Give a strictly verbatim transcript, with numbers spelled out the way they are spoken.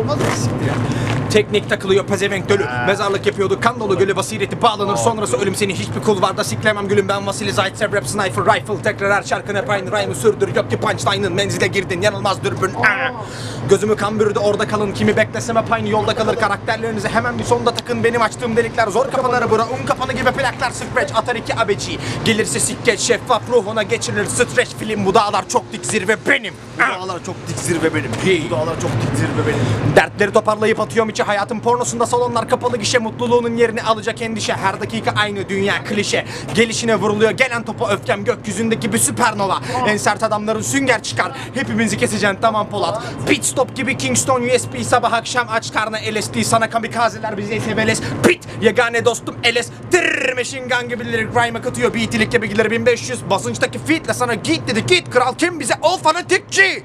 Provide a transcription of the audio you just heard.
Olmaz mı siktir ya? Teknik takılıyor pezevenk dölü. Mezarlık yapıyordu kan dolu gölü. Vasireti bağlanır sonrası ölüm seni hiçbir kulvarda siklemem gülüm. Ben Vasili Zaitsev rap sniper rifle. Tekrar her şarkın hep aynı rhyme'ı sürdür. Yok ki punchline'ın menzile girdin yanılmaz dürbün. Gözümü kan bürüdü orada kalın. Kimi bekleseme pine yolda kalır. Karakterlerinizi hemen bir sonda takın. Benim açtığım delikler zor kafaları bura. Un kapanı gibi plaklar scratch atar iki abeci. Gelirse sikkeç şeffaf ruhuna geçirilir. Stretch film bu dağlar çok dik zirve benim. Bu dağlar çok dik zirve benim. Bu dağlar çok dik zirve benim. Dertleri toparlayıp atıyorum içi hayatın pornosunda salonlar kapalı gişe. Mutluluğunun yerini alacak endişe. Her dakika aynı dünya klişe. Gelişine vuruluyor gelen topa öfkem. Gökyüzündeki bir süpernova. En sert adamların sünger çıkar. Hepimizi keseceksin tamam Polat. Pit stop gibi Kingston U S B sabah akşam aç karnı L S D. Sana kamikazeler bize S M L S. Pit yegane dostum L S. Tırrrr machine gun gibi lirik rhyme akıtıyor. Beatlikle bilgileri bin beş yüz. Basınçtaki fitle sana git dedi git. Kral kim bize o fanatikçi.